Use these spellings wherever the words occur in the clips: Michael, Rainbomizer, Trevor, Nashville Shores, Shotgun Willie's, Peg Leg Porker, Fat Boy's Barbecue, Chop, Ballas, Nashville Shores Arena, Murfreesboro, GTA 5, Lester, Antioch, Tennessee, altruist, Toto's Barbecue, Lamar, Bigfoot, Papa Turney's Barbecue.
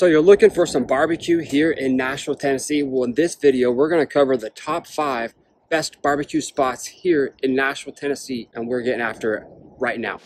So you're looking for some barbecue here in Nashville, Tennessee? Well, in this video, we're going to cover the top 5 best barbecue spots here in Nashville, Tennessee, and we're getting after it right now.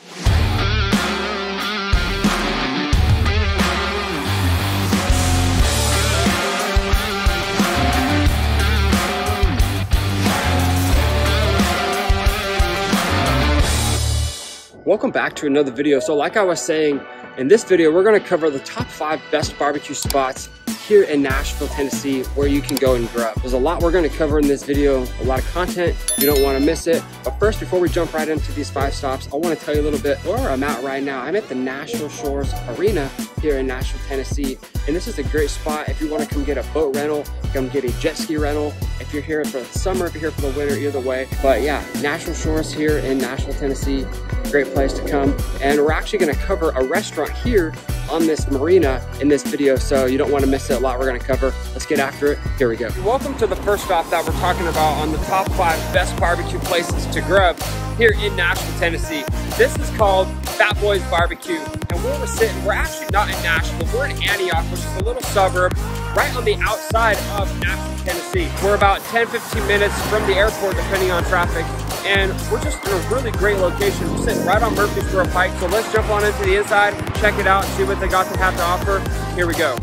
Welcome back to another video. So like I was saying, in this video, we're gonna cover the top 5 best barbecue spots here in Nashville, Tennessee, where you can go and grub. There's a lot we're gonna cover in this video, a lot of content. You don't wanna miss it. But first, before we jump right into these 5 stops, I wanna tell you a little bit where I'm at right now. I'm at the Nashville Shores Arena here in Nashville, Tennessee. And this is a great spot if you wanna come get a boat rental, come get a jet ski rental, if you're here for the summer, if you're here for the winter, either way. But yeah, Nashville Shores here in Nashville, Tennessee, great place to come. And we're actually gonna cover a restaurant here on this marina in this video, so you don't wanna miss it. A lot we're gonna cover. Let's get after it, here we go. Welcome to the first stop that we're talking about on the top 5 best barbecue places to grub here in Nashville, Tennessee. This is called Fat Boy's Barbecue, and where we're sitting, we're actually not in Nashville, we're in Antioch, which is a little suburb right on the outside of Nashville, Tennessee. We're about 10-15 minutes from the airport, depending on traffic, and we're just in a really great location. We're sitting right on Murfreesboro Pike, so let's jump on into the inside, check it out, see what they got to have to offer. Here we go.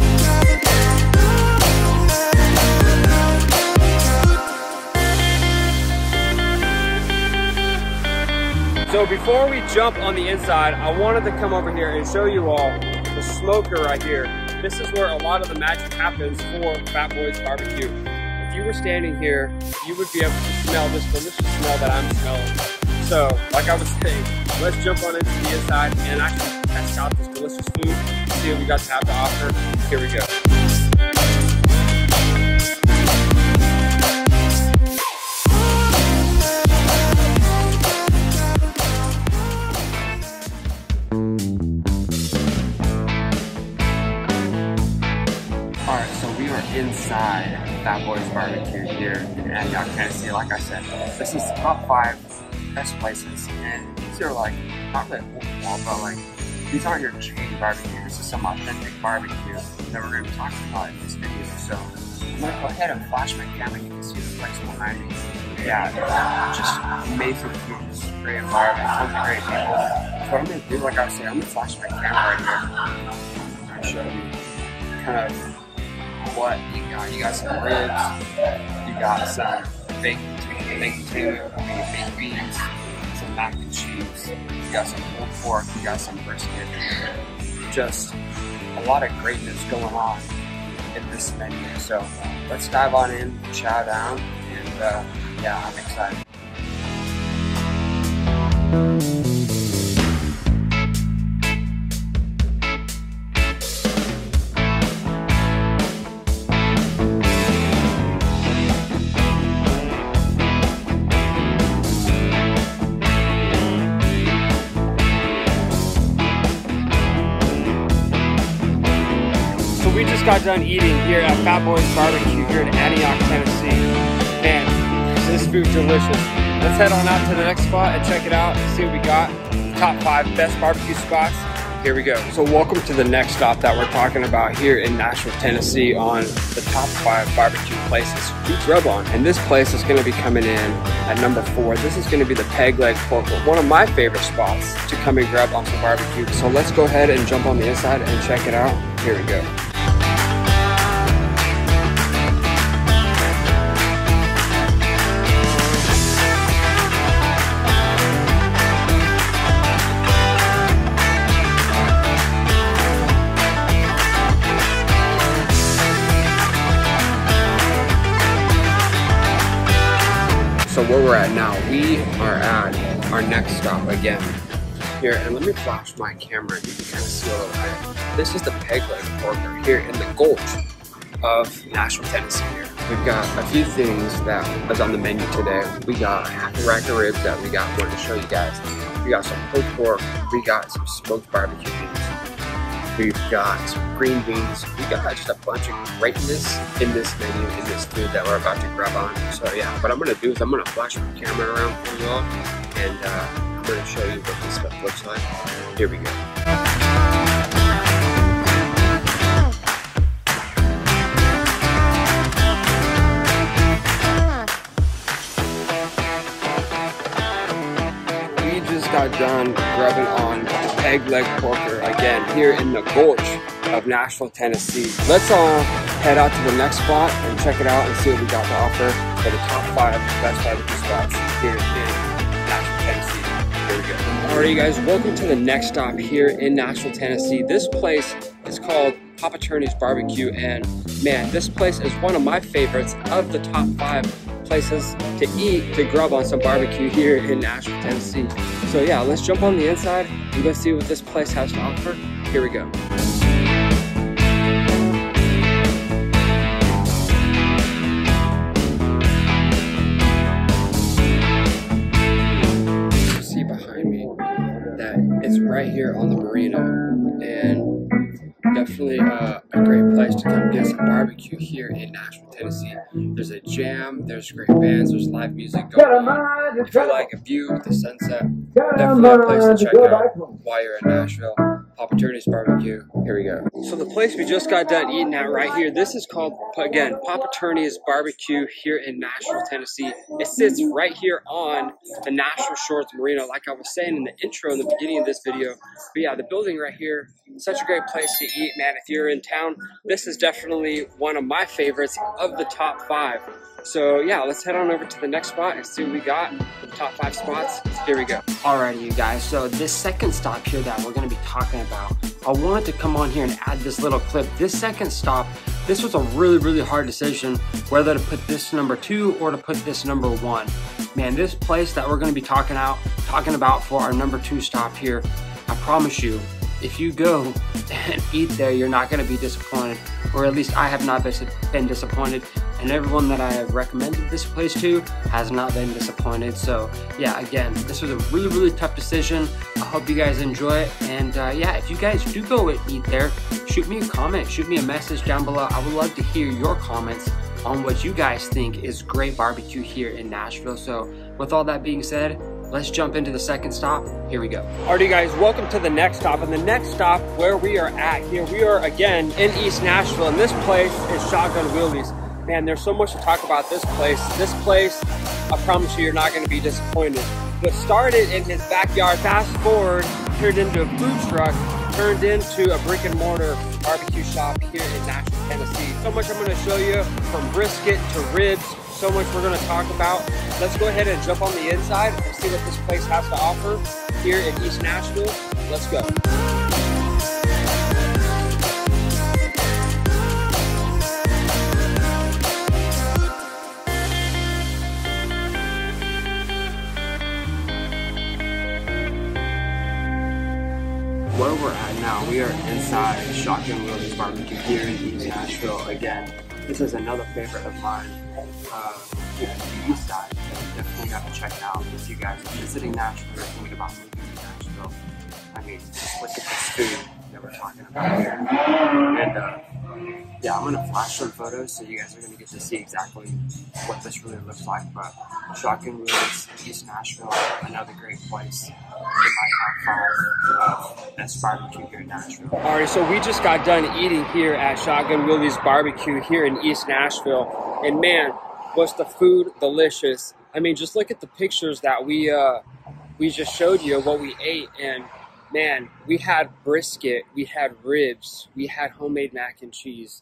So before we jump on the inside, I wanted to come over here and show you all the smoker right here. This is where a lot of the magic happens for Fat Boy's Barbecue. If you were standing here, you would be able to smell this delicious smell that I'm smelling. So, like I was saying, let's jump on into the inside and actually test out this delicious food, see what we got to have to offer. Here we go. Inside Fat Boy's Barbecue here in Antioch, Tennessee. Like I said, this is the top 5 best places, and these are like not really old, but like these aren't your chain barbecue. This is some authentic barbecue that we're going to be talking about in this video. So I'm going to go ahead and flash my camera. You can see the place behind me. Yeah, just amazing food, just great environment, tons of great people. So what I'm going to do, like I was saying, I'm going to flash my camera right here and show you kind of what you got. You got some ribs, you got some baked potato, baked beans, some mac and cheese, you got some pulled pork, you got some brisket. Just a lot of greatness going on in this menu. So let's dive on in, chow down, and yeah, I'm excited. We just got done eating here at Fat Boy's Barbecue here in Antioch, Tennessee. Man, this food's delicious. Let's head on out to the next spot and check it out and see what we got. Top 5 best barbecue spots. Here we go. So welcome to the next stop that we're talking about here in Nashville, Tennessee on the top 5 barbecue places we grub on. And this place is going to be coming in at number 4. This is going to be the Peg Leg Porker, one of my favorite spots to come and grub on some barbecue. So let's go ahead and jump on the inside and check it out. Here we go. So where we're at now, we are at our next stop again here, and let me flash my camera. You can kind of see a little bit. This is the Peg Leg Porker here in the Gulch of Nashville, Tennessee. Here we've got a few things that was on the menu today. We got a half a rack of ribs that we got for to show you guys. We got some pulled pork. We got some smoked barbecue beans. We've got some green beans. We got just a bunch of greatness in this menu, in this food that we're about to grub on. So yeah, what I'm gonna do is I'm gonna flash my camera around for you all, and I'm gonna show you what this stuff looks like. Here we go. done grubbing on Peg Leg Porker again here in the Gulch of Nashville, Tennessee. Let's all head out to the next spot and check it out and see what we got to offer for the top 5 best barbecue spots here in Nashville, Tennessee. Alright you guys, welcome to the next stop here in Nashville, Tennessee. This place is called Papa Turney's Barbecue, and man, this place is one of my favorites of the top 5 places to eat, to grub on some barbecue here in Nashville, Tennessee. So yeah, let's jump on the inside and go see what this place has to offer. Here we go. Right here on the marina, and definitely a great place to come get some barbecue here in Nashville, Tennessee. There's a jam, there's great bands, there's live music going on. If you like a view of the sunset, definitely a place to check out while you're in Nashville. Papa Turney's Barbecue, here we go. So the place we just got done eating at right here, this is called, again, Papa Turney's Barbecue here in Nashville, Tennessee. It sits right here on the Nashville Shores Arena, like I was saying in the intro in the beginning of this video. But yeah, the building right here, such a great place to eat, man. If you're in town, this is definitely one of my favorites of the top 5. So yeah, let's head on over to the next spot and see what we got for the top 5 spots. Here we go. Alrighty you guys, so this second stop here that we're gonna be talking about, I wanted to come on here and add this little clip. This second stop, this was a really hard decision whether to put this number 2 or to put this number 1. Man, this place that we're gonna be talking about for our number 2 stop here, I promise you, if you go and eat there, you're not gonna be disappointed, or at least I have not been disappointed. And everyone that I have recommended this place to has not been disappointed. So yeah, again, this was a really tough decision. I hope you guys enjoy it. And yeah, if you guys do go and eat there, shoot me a comment, shoot me a message down below. I would love to hear your comments on what you guys think is great barbecue here in Nashville. So with all that being said, let's jump into the second stop. Here we go. Alrighty guys, welcome to the next stop. And the next stop where we are at here, we are again in East Nashville, and this place is Shotgun Willie's. Man, there's so much to talk about this place. This place, I promise you, you're not gonna be disappointed. What started in his backyard, fast forward, turned into a food truck, turned into a brick and mortar barbecue shop here in Nashville, Tennessee. So much I'm gonna show you, from brisket to ribs, so much we're going to talk about. Let's go ahead and jump on the inside and see what this place has to offer here in East Nashville. Let's go. Where we're at now, we are inside Shotgun Willie's Barbecue here in East Nashville again. This is another favorite of mine. Yeah, the east side, definitely have to check it out. If you guys are visiting Nashville or thinking about moving to Nashville, I mean, look at this food that we're talking about here. And yeah, I'm gonna flash some photos so you guys are gonna get to see exactly what this really looks like. But Shotgun Willie's, East Nashville, another great place in my top 5 best barbecue here in Nashville. All right, so we just got done eating here at Shotgun Willie's Barbecue here in East Nashville, and man, was the food delicious. I mean, just look at the pictures that we just showed you of what we ate, and man, we had brisket, we had ribs, we had homemade mac and cheese,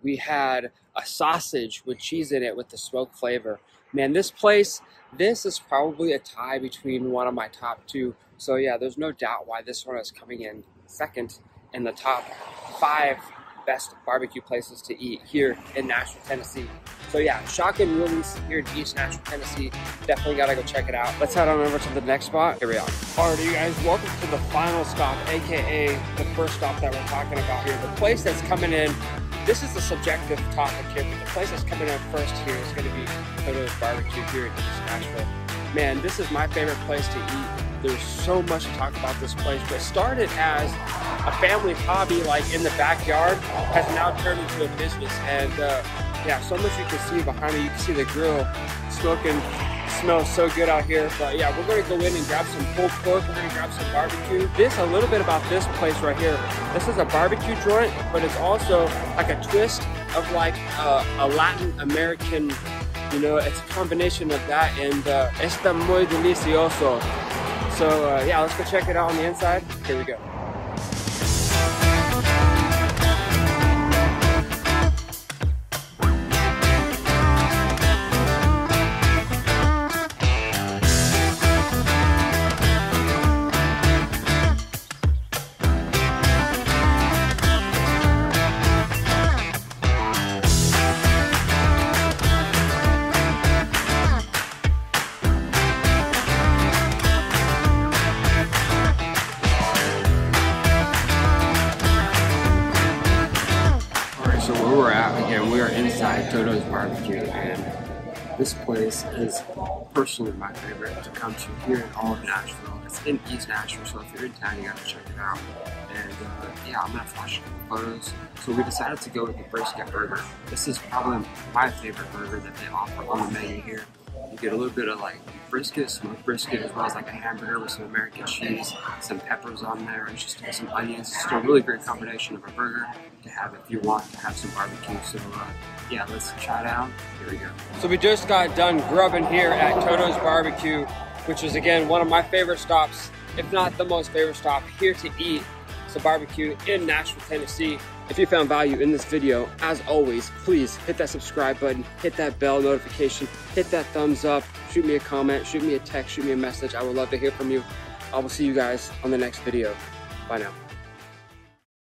we had a sausage with cheese in it with the smoke flavor. Man, this place, this is probably a tie between one of my top 2. So yeah, there's no doubt why this one is coming in second in the top 5 best barbecue places to eat here in Nashville, Tennessee. So yeah, Shotgun Willie's here in East Nashville, Tennessee. Definitely gotta go check it out. Let's head on over to the next spot. Here we are. Alright, you guys, welcome to the final stop, AKA the first stop that we're talking about here. The place that's coming in, this is a subjective topic here, but the place that's coming in first here is gonna be Toto's Barbecue here in East Nashville. Man, this is my favorite place to eat. There's so much to talk about this place, but it started as a family hobby, like in the backyard, has now turned into a business. And yeah, so much you can see behind me. You can see the grill smoking, smells so good out here. But yeah, we're gonna go in and grab some pulled pork, we're gonna grab some barbecue. This, a little bit about this place right here. This is a barbecue joint, but it's also like a twist of like a Latin American, you know, it's a combination of that and está muy delicioso. So yeah, let's go check it out on the inside. Here we go. Toto's Barbecue, and this place is personally my favorite to come to here in all of Nashville. It's in East Nashville, so if you're in town, you gotta check it out. And yeah, I'm gonna flash photos. So we decided to go with the brisket burger. This is probably my favorite burger that they offer on the menu here. You get a little bit of like brisket, smoked brisket, as well as like a hamburger with some American cheese, some peppers on there, and just some onions. It's a really great combination of a burger to have if you want to have some barbecue. So yeah, let's try it out. Here we go. So we just got done grubbing here at Toto's Barbecue, which is again one of my favorite stops, if not the most favorite stop here to eat some barbecue in Nashville, Tennessee. If you found value in this video, as always, please hit that subscribe button, hit that bell notification, hit that thumbs up, shoot me a comment, shoot me a text, shoot me a message. I would love to hear from you. I will see you guys on the next video. Bye now.